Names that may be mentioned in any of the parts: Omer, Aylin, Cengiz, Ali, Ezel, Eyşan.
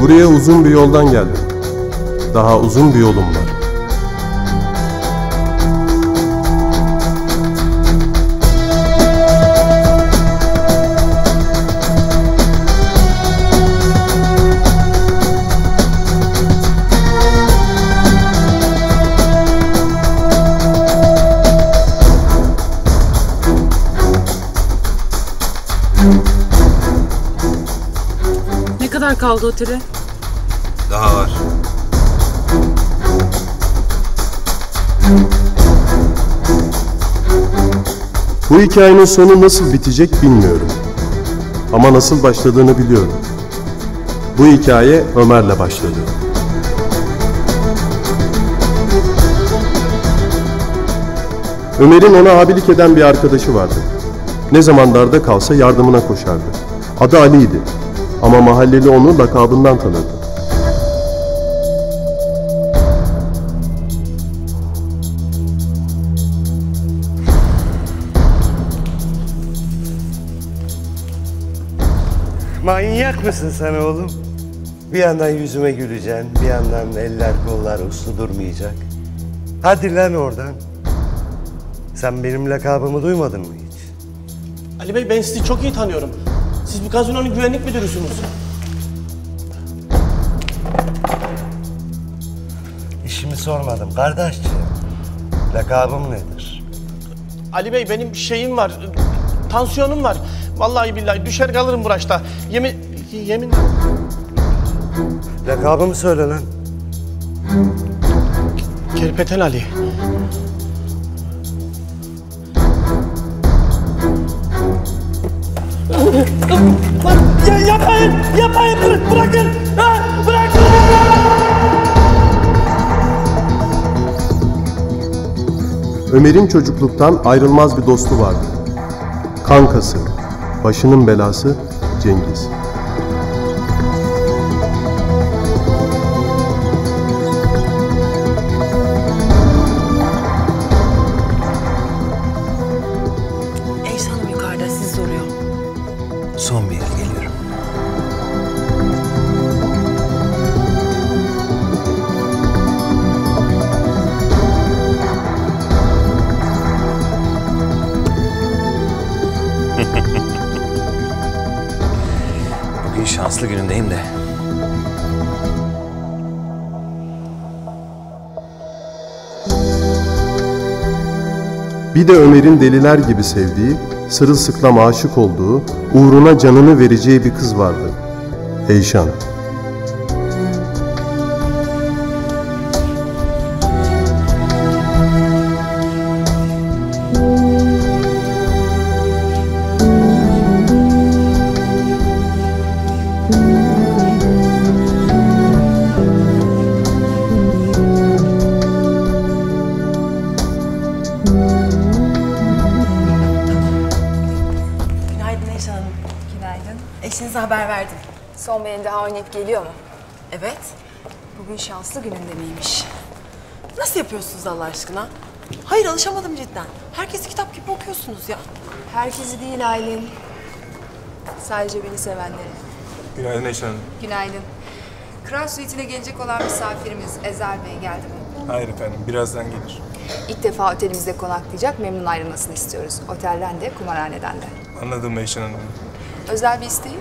Buraya uzun bir yoldan geldim. Daha uzun bir yolum var. Ne kadar kaldı otele? Daha var. Bu hikayenin sonu nasıl bitecek bilmiyorum. Ama nasıl başladığını biliyorum. Bu hikaye Ömer'le başladı. Ömer'in ona abilik eden bir arkadaşı vardı. Ne zaman darda kalsa yardımına koşardı. Adı Ali'ydi. Ama mahalleli onu lakabından tanırdı. Manyak mısın sen oğlum? Bir yandan yüzüme güleceksin, bir yandan eller kollar uslu durmayacak. Hadi lan oradan. Sen benim lakabımı duymadın mı hiç? Ali Bey, ben sizi çok iyi tanıyorum. Siz bu gazinonun güvenlik müdürüsünüz. İşimi sormadım kardeşciğim. Lakabım nedir? Ali Bey, benim şeyim var, tansiyonum var. Vallahi billahi düşer kalırım buraçta. Yemin... Lakabımı söyle lan. Kerpeten Ali. Yapmayın! Yapmayın! Bırakın! Bırakın! Ömer'in çocukluktan ayrılmaz bir dostu vardı. Kankası. Başının belası Cengiz. Eyşan'ım yukarıda sizi soruyor. Son bir yere geliyorum. Şanslı günündeyim de. Bir de Ömer'in deliler gibi sevdiği, sırılsıklam aşık olduğu, uğruna canını vereceği bir kız vardı. Eyşan. Eşinize haber verdim. Son benim daha oynayıp geliyor mu? Evet. Bugün şanslı gününde miymiş? Nasıl yapıyorsunuz Allah aşkına? Hayır, alışamadım cidden. Herkesi kitap gibi okuyorsunuz ya. Herkesi değil Aylin. Sadece beni sevenleri. Günaydın Eyşan Hanım. Günaydın. Kral suitine gelecek olan misafirimiz Ezel Bey geldi mi? Hayır efendim, birazdan gelir. İlk defa otelimizde konaklayacak, memnun ayrılmasını istiyoruz. Otelden de, kumarhaneden de. Anladım Eyşan Hanım. Özel bir isteği?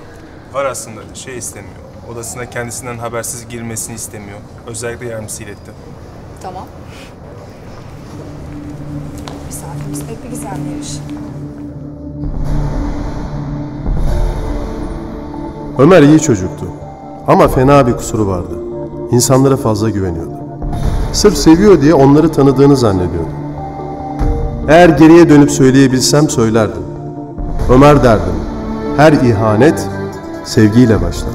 Var aslında. Şey istemiyor. Odasına kendisinden habersiz girmesini istemiyor. Özellikle yardımcısı iletti. Tamam. Misafirimiz pek bir gizemliymiş. Ömer iyi çocuktu. Ama fena bir kusuru vardı. İnsanlara fazla güveniyordu. Sırf seviyor diye onları tanıdığını zannediyordu. Eğer geriye dönüp söyleyebilsem söylerdim. Ömer derdim, her ihanet sevgiyle başlar.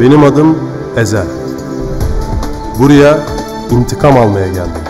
Benim adım Ezel. Buraya intikam almaya geldim.